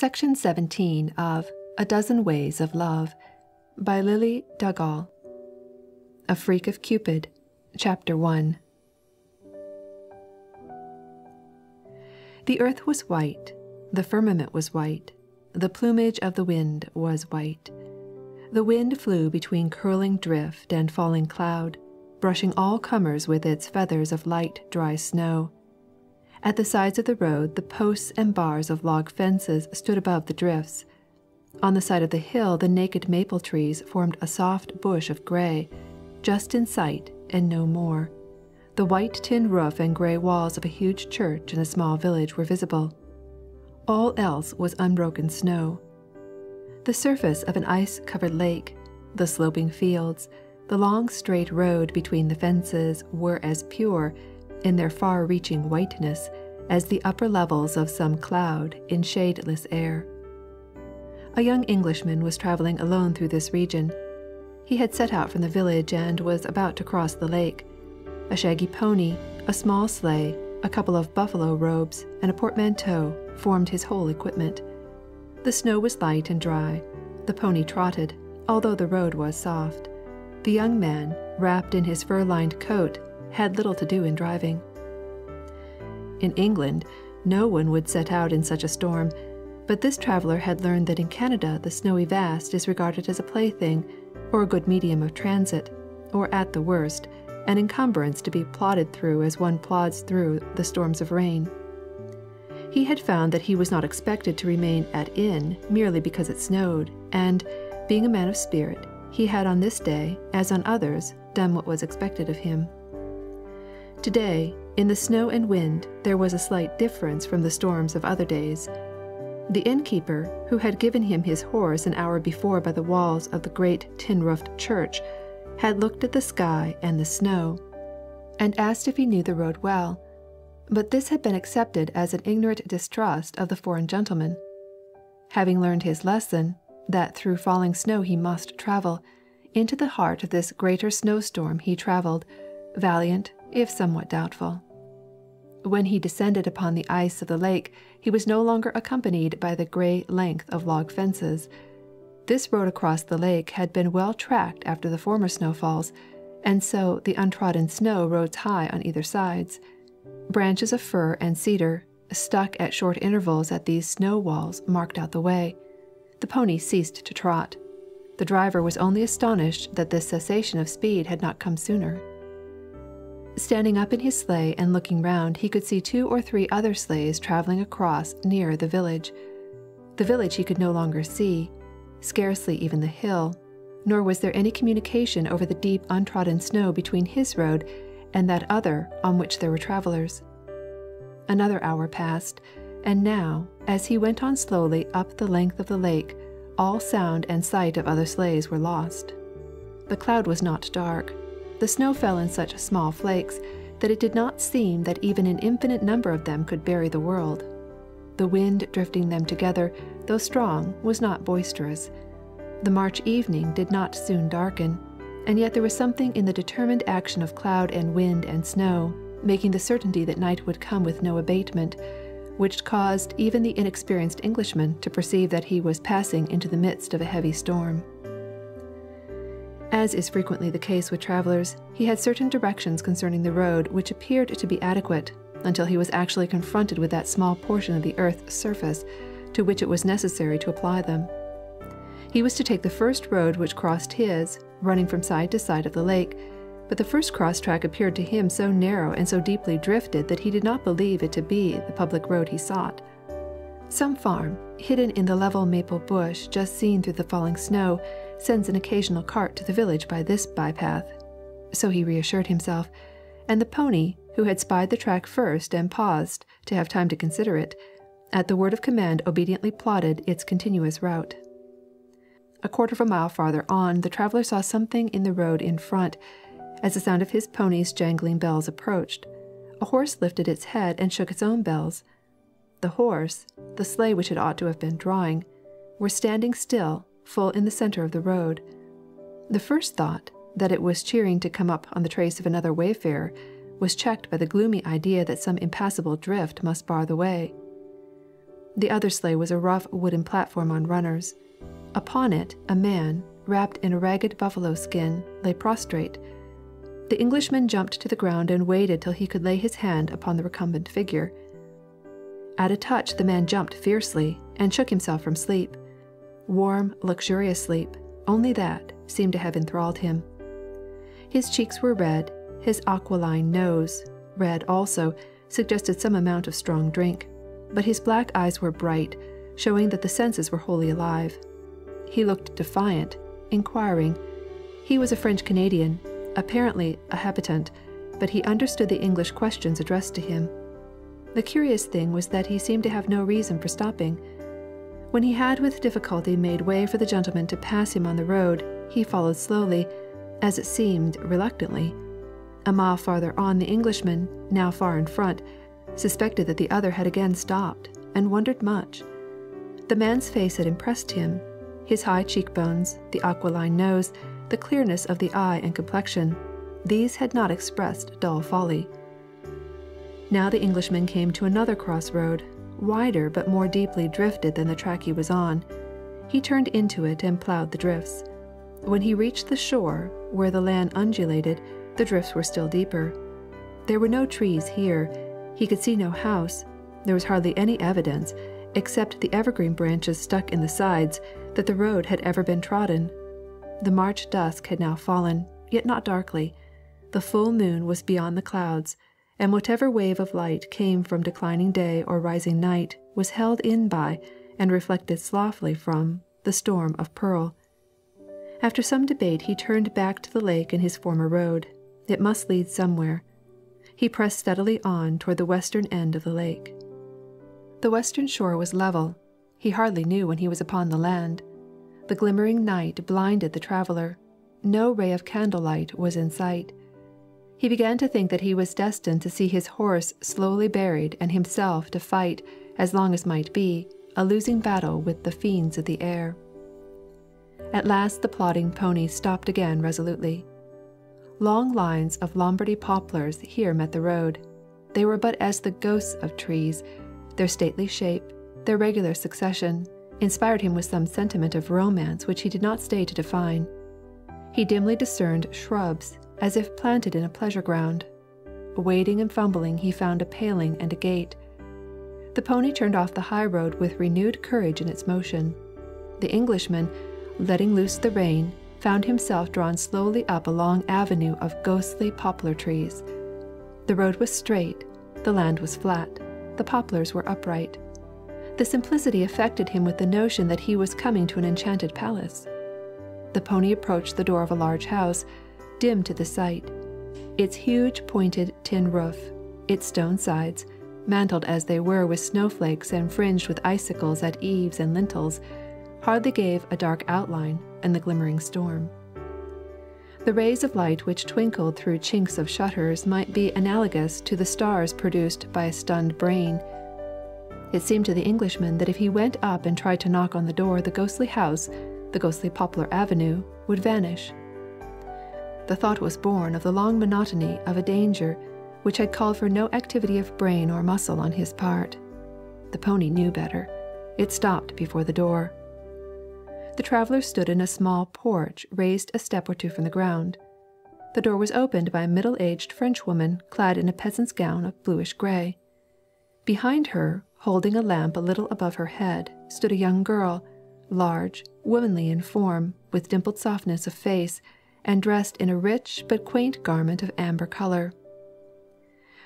Section 17 of A Dozen Ways of Love by Lily Dougall. A Freak of Cupid, Chapter 1. The earth was white, the firmament was white, the plumage of the wind was white. The wind flew between curling drift and falling cloud, brushing all comers with its feathers of light, dry snow. At the sides of the road the posts and bars of log fences stood above the drifts. On the side of the hill the naked maple trees formed a soft bush of grey, just in sight and no more. The white tin roof and grey walls of a huge church in a small village were visible. All else was unbroken snow. The surface of an ice-covered lake, the sloping fields, the long straight road between the fences were as pure, in their far-reaching whiteness, as the upper levels of some cloud in shadeless air. A young Englishman was travelling alone through this region. He had set out from the village and was about to cross the lake. A shaggy pony, a small sleigh, a couple of buffalo robes, and a portmanteau formed his whole equipment. The snow was light and dry. The pony trotted, although the road was soft. The young man, wrapped in his fur-lined coat, had little to do in driving. In England, no one would set out in such a storm, but this traveller had learned that in Canada the snowy vast is regarded as a plaything, or a good medium of transit, or at the worst, an encumbrance to be plodded through as one plods through the storms of rain. He had found that he was not expected to remain at inn merely because it snowed, and, being a man of spirit, he had on this day, as on others, done what was expected of him. Today, in the snow and wind, there was a slight difference from the storms of other days. The innkeeper, who had given him his horse an hour before by the walls of the great tin-roofed church, had looked at the sky and the snow, and asked if he knew the road well, but this had been accepted as an ignorant distrust of the foreign gentleman. Having learned his lesson, that through falling snow he must travel, into the heart of this greater snowstorm he travelled, valiant, if somewhat doubtful. When he descended upon the ice of the lake, he was no longer accompanied by the grey length of log fences. This road across the lake had been well tracked after the former snowfalls, and so the untrodden snow rose high on either sides. Branches of fir and cedar, stuck at short intervals at these snow walls, marked out the way. The pony ceased to trot. The driver was only astonished that this cessation of speed had not come sooner. Standing up in his sleigh and looking round, he could see 2 or 3 other sleighs travelling across nearer the village. The village he could no longer see, scarcely even the hill, nor was there any communication over the deep untrodden snow between his road and that other on which there were travellers. Another hour passed, and now, as he went on slowly up the length of the lake, all sound and sight of other sleighs were lost. The cloud was not dark. The snow fell in such small flakes that it did not seem that even an infinite number of them could bury the world. The wind drifting them together, though strong, was not boisterous. The March evening did not soon darken, and yet there was something in the determined action of cloud and wind and snow, making the certainty that night would come with no abatement, which caused even the inexperienced Englishman to perceive that he was passing into the midst of a heavy storm. As is frequently the case with travellers, he had certain directions concerning the road which appeared to be adequate, until he was actually confronted with that small portion of the earth's surface to which it was necessary to apply them. He was to take the first road which crossed his, running from side to side of the lake, but the first cross-track appeared to him so narrow and so deeply drifted that he did not believe it to be the public road he sought. Some farm, hidden in the level maple bush just seen through the falling snow, sends an occasional cart to the village by this bypath. So he reassured himself, and the pony, who had spied the track first and paused to have time to consider it, at the word of command obediently plodded its continuous route. A quarter of a mile farther on, the traveller saw something in the road in front. As the sound of his pony's jangling bells approached, a horse lifted its head and shook its own bells. The horse, the sleigh which it ought to have been drawing, were standing still, full in the centre of the road. The first thought, that it was cheering to come up on the trace of another wayfarer, was checked by the gloomy idea that some impassable drift must bar the way. The other sleigh was a rough wooden platform on runners. Upon it, a man, wrapped in a ragged buffalo skin, lay prostrate. The Englishman jumped to the ground and waited till he could lay his hand upon the recumbent figure. At a touch, the man jumped fiercely and shook himself from sleep. Warm, luxurious sleep, only that, seemed to have enthralled him. His cheeks were red, his aquiline nose, red also, suggested some amount of strong drink, but his black eyes were bright, showing that the senses were wholly alive. He looked defiant, inquiring. He was a French Canadian, apparently a habitant, but he understood the English questions addressed to him. The curious thing was that he seemed to have no reason for stopping. When he had with difficulty made way for the gentleman to pass him on the road, he followed slowly, as it seemed reluctantly. A mile farther on, the Englishman, now far in front, suspected that the other had again stopped, and wondered much. The man's face had impressed him, his high cheekbones, the aquiline nose, the clearness of the eye and complexion. These had not expressed dull folly. Now the Englishman came to another cross-road, wider but more deeply drifted than the track he was on. He turned into it and ploughed the drifts. When he reached the shore, where the land undulated, the drifts were still deeper. There were no trees here. He could see no house. There was hardly any evidence, except the evergreen branches stuck in the sides, that the road had ever been trodden. The March dusk had now fallen, yet not darkly. The full moon was beyond the clouds, and whatever wave of light came from declining day or rising night was held in by, and reflected softly from, the storm of pearl. After some debate he turned back to the lake and his former road. It must lead somewhere. He pressed steadily on toward the western end of the lake. The western shore was level. He hardly knew when he was upon the land. The glimmering night blinded the traveller. No ray of candlelight was in sight. He began to think that he was destined to see his horse slowly buried and himself to fight, as long as might be, a losing battle with the fiends of the air. At last the plodding pony stopped again resolutely. Long lines of Lombardy poplars here met the road. They were but as the ghosts of trees. Their stately shape, their regular succession, inspired him with some sentiment of romance which he did not stay to define. He dimly discerned shrubs, as if planted in a pleasure ground. Wading and fumbling, he found a paling and a gate. The pony turned off the high road with renewed courage in its motion. The Englishman, letting loose the rein, found himself drawn slowly up a long avenue of ghostly poplar trees. The road was straight, the land was flat, the poplars were upright. The simplicity affected him with the notion that he was coming to an enchanted palace. The pony approached the door of a large house, dim to the sight. Its huge pointed tin roof, its stone sides, mantled as they were with snowflakes and fringed with icicles at eaves and lintels, hardly gave a dark outline in the glimmering storm. The rays of light which twinkled through chinks of shutters might be analogous to the stars produced by a stunned brain. It seemed to the Englishman that if he went up and tried to knock on the door, the ghostly house, the ghostly poplar avenue, would vanish. The thought was born of the long monotony of a danger which had called for no activity of brain or muscle on his part. The pony knew better. It stopped before the door. The traveller stood in a small porch raised a step or two from the ground. The door was opened by a middle-aged Frenchwoman clad in a peasant's gown of bluish-grey. Behind her, holding a lamp a little above her head, stood a young girl, large, womanly in form, with dimpled softness of face, and dressed in a rich but quaint garment of amber colour.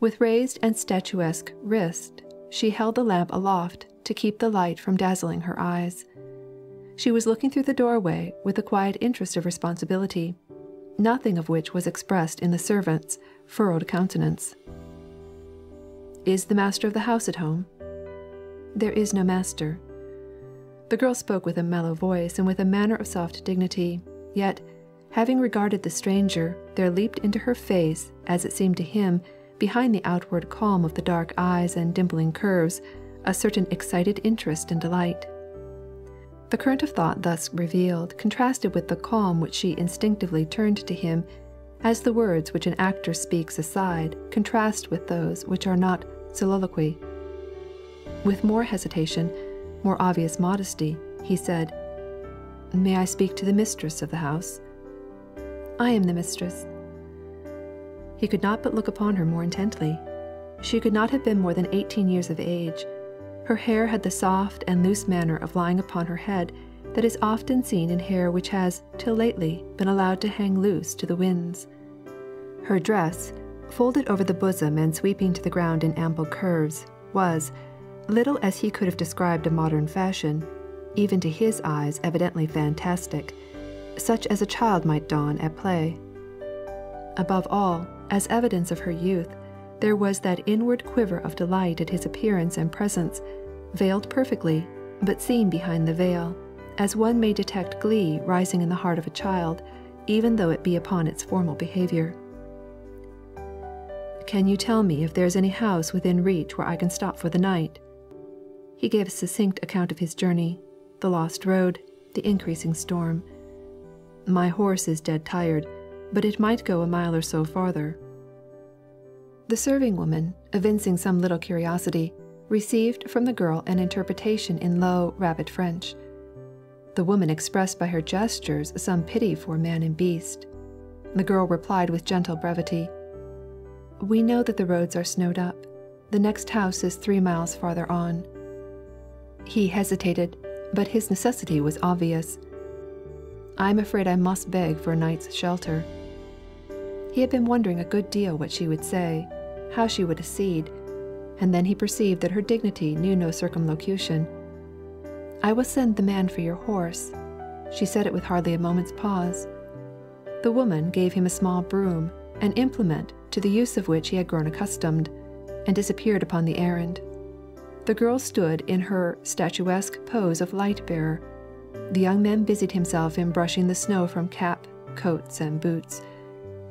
With raised and statuesque wrist, she held the lamp aloft to keep the light from dazzling her eyes. She was looking through the doorway with the quiet interest of responsibility, nothing of which was expressed in the servant's furrowed countenance. "Is the master of the house at home?" "There is no master." The girl spoke with a mellow voice and with a manner of soft dignity, yet, having regarded the stranger, there leaped into her face, as it seemed to him, behind the outward calm of the dark eyes and dimpling curves, a certain excited interest and delight. The current of thought thus revealed contrasted with the calm which she instinctively turned to him, as the words which an actor speaks aside contrast with those which are not soliloquy. With more hesitation, more obvious modesty, he said, "May I speak to the mistress of the house?" "I am the mistress." He could not but look upon her more intently. She could not have been more than 18 years of age. Her hair had the soft and loose manner of lying upon her head that is often seen in hair which has, till lately, been allowed to hang loose to the winds. Her dress, folded over the bosom and sweeping to the ground in ample curves, was, little as he could have described a modern fashion, even to his eyes evidently fantastic, such as a child might don at play. Above all, as evidence of her youth, there was that inward quiver of delight at his appearance and presence, veiled perfectly, but seen behind the veil, as one may detect glee rising in the heart of a child, even though it be upon its formal behavior. "Can you tell me if there is any house within reach where I can stop for the night?" He gave a succinct account of his journey, the lost road, the increasing storm. "My horse is dead tired, but it might go a mile or so farther." The serving woman, evincing some little curiosity, received from the girl an interpretation in low, rapid French. The woman expressed by her gestures some pity for man and beast. The girl replied with gentle brevity, "We know that the roads are snowed up. The next house is 3 miles farther on." He hesitated, but his necessity was obvious. "I'm afraid I must beg for a night's shelter." He had been wondering a good deal what she would say, how she would accede, and then he perceived that her dignity knew no circumlocution. "I will send the man for your horse." She said it with hardly a moment's pause. The woman gave him a small broom, an implement to the use of which he had grown accustomed, and disappeared upon the errand. The girl stood in her statuesque pose of light-bearer. The young man busied himself in brushing the snow from cap, coats, and boots.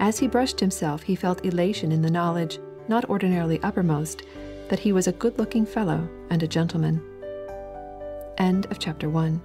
As he brushed himself, he felt elation in the knowledge, not ordinarily uppermost, that he was a good-looking fellow and a gentleman. End of chapter 1.